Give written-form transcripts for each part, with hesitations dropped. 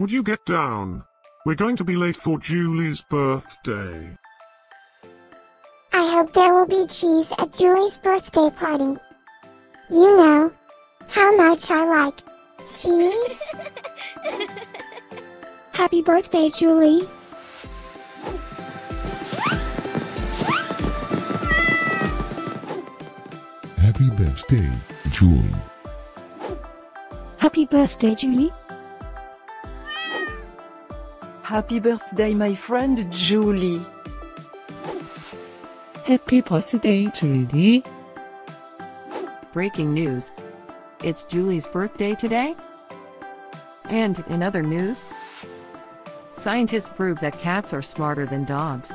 Would you get down? We're going to be late for Julie's birthday. I hope there will be cheese at Julie's birthday party. You know how much I like cheese. Happy birthday, Julie. Happy birthday, Julie. Happy birthday, Julie. Happy birthday, my friend Julie. Happy birthday, Julie. Breaking news. It's Julie's birthday today. And in other news, scientists prove that cats are smarter than dogs.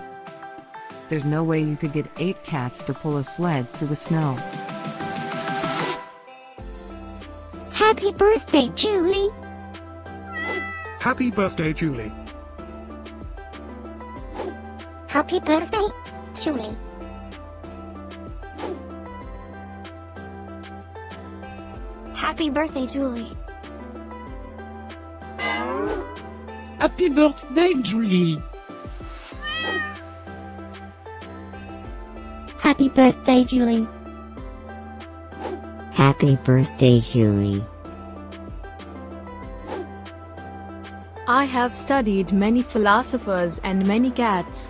There's no way you could get 8 cats to pull a sled through the snow. Happy birthday, Julie. Happy birthday, Julie. Happy birthday, Julie. Happy birthday, Julie. Happy birthday, Julie. Happy birthday, Julie. Happy birthday, Julie. I have studied many philosophers and many cats.